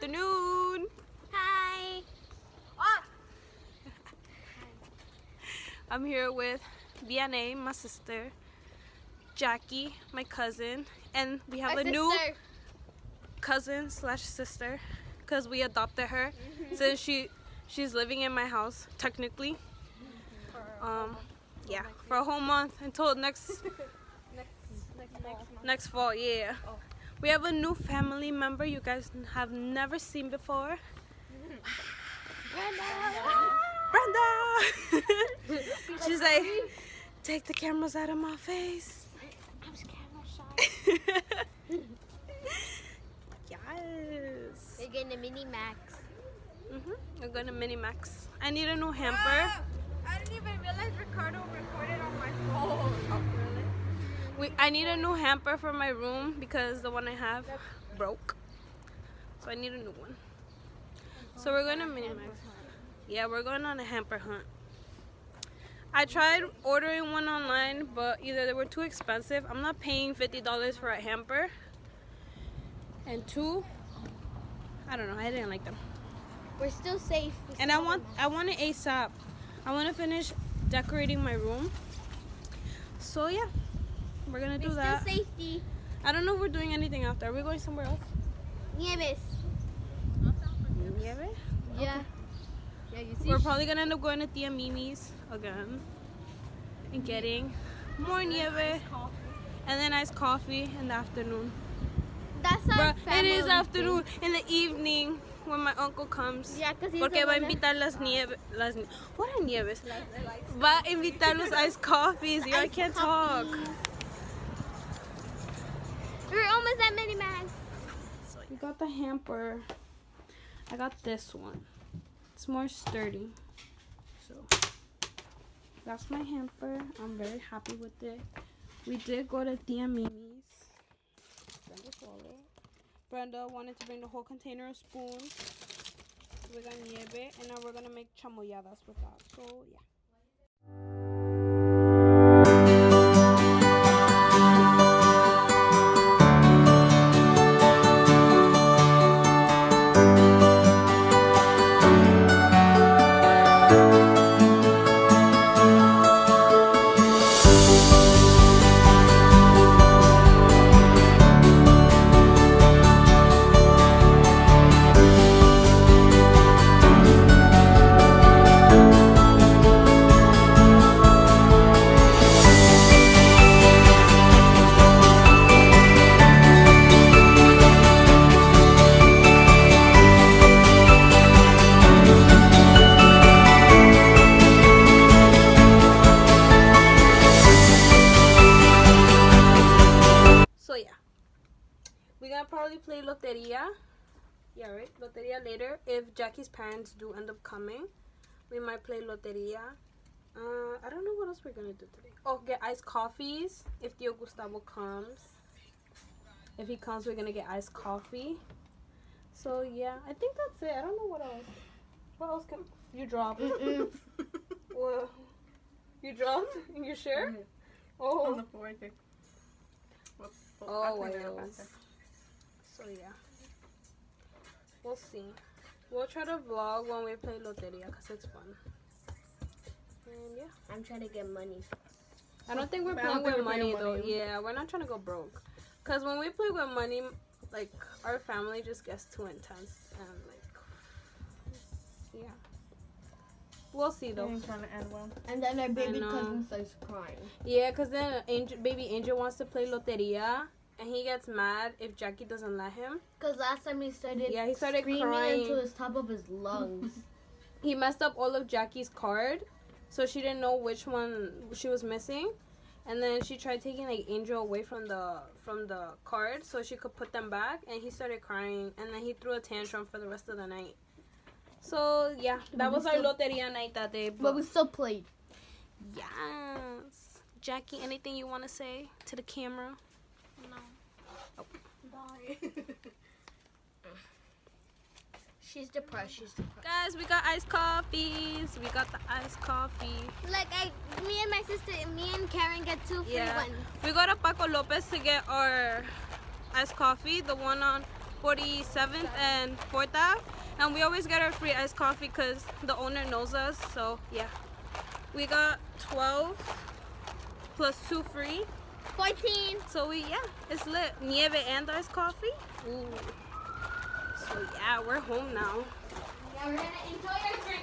afternoon. Hi. Oh. I'm here with Vianney, my sister, Jackie, my cousin, and we have new cousin slash sister because we adopted her since she's living in my house technically. Yeah, for a whole month until next fall. Yeah. Oh. We have a new family member you guys have never seen before. Brenda! She's like, take the cameras out of my face. I'm camera shy. Yes. We're going to Minimax. We're going to Minimax. I need a new hamper. I didn't even realize Ricardo recorded on my phone. Oh, really? I need a new hamper for my room because the one I have broke. So I need a new one. So we're going to Minimax. Yeah, we're going on a hamper hunt. I tried ordering one online, but either they were too expensive. I'm not paying $50 for a hamper. And two, I don't know, I didn't like them. We're still safe. And I want it ASAP. I want to finish decorating my room. So yeah. We're gonna do that. Still safety. I don't know if we're doing anything after. Are we going somewhere else? Nieves. Nieves? Yeah. Okay. Yeah, you see. We're probably gonna end up going to Tia Mimi's again and getting more Nieves and then iced coffee in the afternoon. That's our family. It is afternoon. In the evening when my uncle comes. Yeah, because he's porque va a invitar las Nieves. What are Nieves? Va a invitar los iced coffees. Yeah, I can't talk. We're almost at Minimax. We got the hamper. I got this one. It's more sturdy. So that's my hamper. I'm very happy with it. We did go to Tia Mimi's. Brenda wanted to bring the whole container of spoons. We got nieve, and now we're gonna make chamoyadas with that. So yeah. Play loteria, yeah, right, loteria later. If Jackie's parents do end up coming, we might play loteria. I don't know what else we're gonna do today. Oh, get iced coffees if Tio Gustavo comes. If he comes, we're gonna get iced coffee. So yeah, I think that's it. I don't know what else. What else can you drop? Well, you dropped in your shirt. Oh, on the floor, I think. Oh, what else? So yeah, we'll see. We'll try to vlog when we play loteria because it's fun. And yeah, I'm trying to get money. I don't think we're playing with money though. Yeah, we're not trying to go broke. Cause when we play with money, like our family just gets too intense and like, yeah. We'll see though. I'm trying to end well. And then our baby cousin starts crying. Yeah, cause then baby Angel wants to play loteria. And he gets mad if Jackie doesn't let him. Because last time he started screaming crying into the top of his lungs. He messed up all of Jackie's card. So she didn't know which one she was missing. And then she tried taking like Angel away from the card so she could put them back. And he started crying. And then he threw a tantrum for the rest of the night. So yeah, that was our loteria night that day. But we still played. Yes. Jackie, anything you want to say to the camera? No. Oh. Bye. She's depressed. Guys, we got iced coffees. We got the iced coffee. Look, me and Karen get two free ones. We got a Paco Lopez to get our iced coffee. The one on 47th and 4th Ave. And we always get our free iced coffee because the owner knows us, so yeah. We got 12 plus 2 free. 14. So we, yeah, it's lit. Nieve and iced coffee. Ooh. So yeah, we're home now. Yeah, we're gonna enjoy our drink.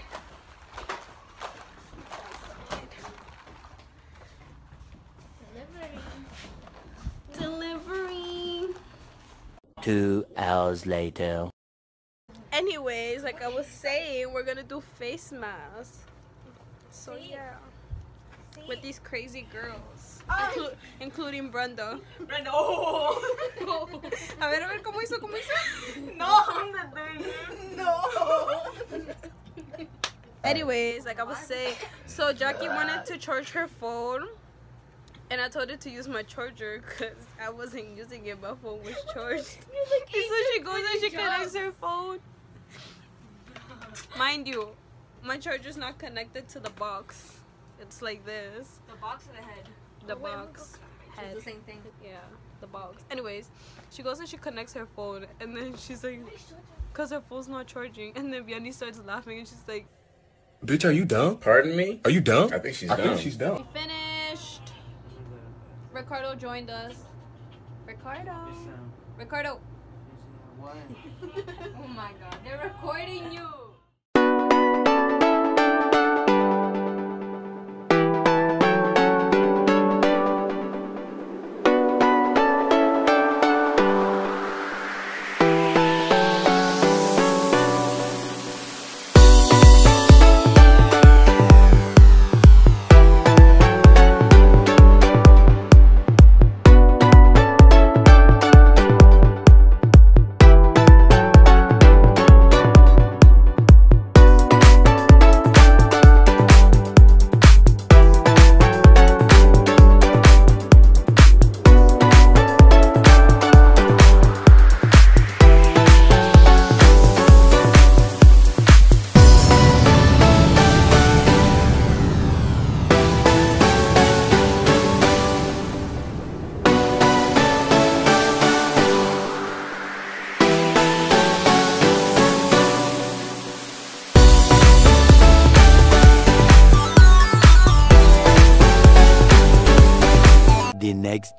Delivery. 2 hours later. Anyways, like I was saying, we're gonna do face masks. So yeah, with these crazy girls, including Brenda. Brenda, oh! A ver, cómo hizo? No, no. Anyways, like I was saying, so Jackie wanted to charge her phone. And I told her to use my charger because I wasn't using it. My phone was charged. Like, and so she goes and she connects her phone. Mind you, my charger's not connected to the box. It's like this. The box or the head? The box. Head. It's the same thing. Yeah, the box. Anyways, she goes and she connects her phone. And then she's like, because her phone's not charging. And then Vianney starts laughing and she's like, bitch, are you dumb? Pardon me? Are you dumb? I think she's dumb. I think she's dumb. We finished. Ricardo joined us. Ricardo. What? Oh my God, they're recording you.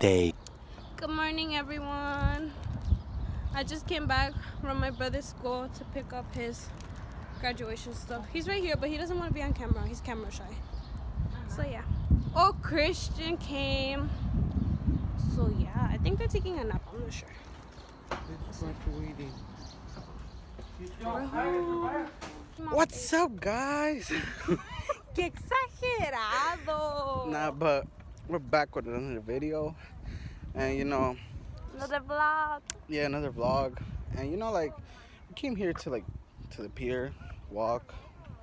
Day. Good morning, everyone. I just came back from my brother's school to pick up his graduation stuff. He's right here, but he doesn't want to be on camera. He's camera shy. So yeah. Oh, Christian came. So yeah, I think they're taking a nap. I'm not sure. What's up, guys? Que exagerado. Nah, but we're back with another video, and you know, another vlog. Yeah, another vlog. And you know, like, we came here to the pier, walk.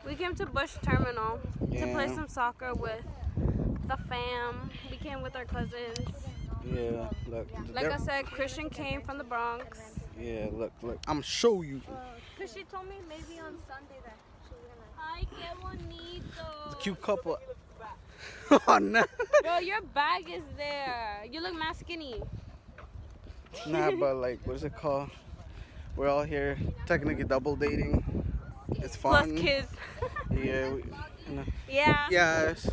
We came to Bush Terminal to play some soccer with the fam. We came with our cousins. Yeah, look. Like I said, Christian came from the Bronx. Yeah, look. I'm show you. Cause she told me maybe on Sunday that she was gonna. Ay, qué bonito. The cute couple. Oh no! Bro, your bag is there. You look mad skinny. Nah, but like, what's it called? We're all here, technically double dating. It's fun. Plus kids. Yeah. Yeah. Yes.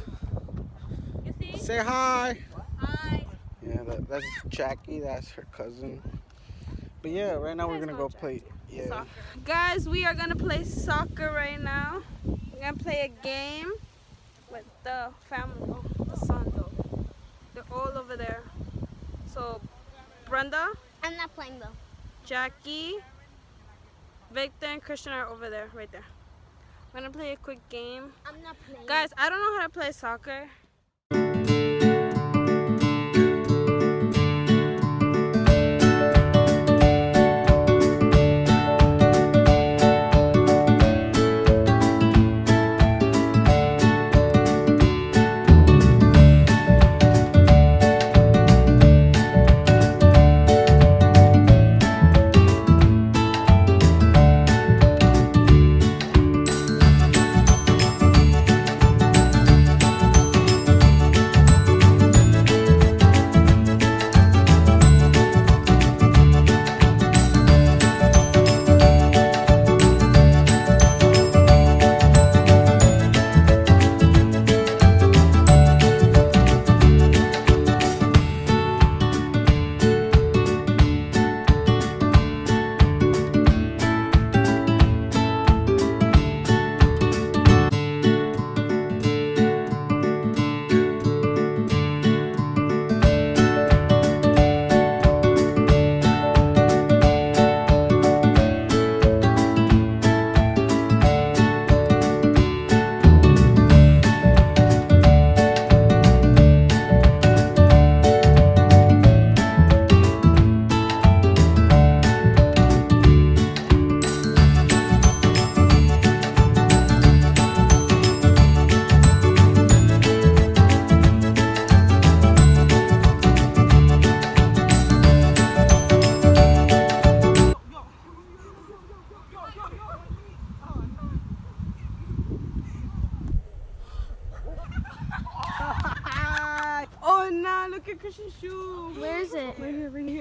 You see? Say hi. Hi. Yeah, that's Jackie. That's her cousin. But yeah, right now we're gonna go play. Yeah. Soccer. Guys, we are gonna play soccer right now. We're gonna play a game. With the family, the son though. They're all over there. So, Brenda. I'm not playing though. Jackie, Victor, and Christian are over there, right there. We're gonna play a quick game. I'm not playing. Guys, I don't know how to play soccer.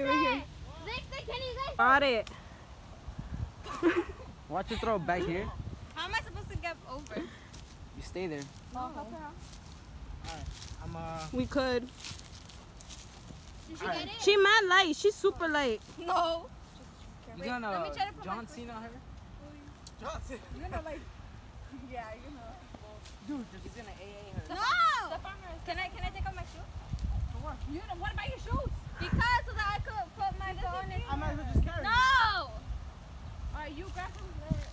here, right here. Victor, can you guys? Got it. Watch your throw back here. How am I supposed to get over? You stay there. Oh. All right. We could. Did she get it? She mad light. She's super light. No. You gonna let me try to put John Cena on her? John Cena. You gonna like? Yeah, you know. Dude, he's gonna AA her. No. Can I take off my shoes? For what? You know what about your shoes? Because so that I could put my phone in. I might as well just carry it. No. All right, you grab him.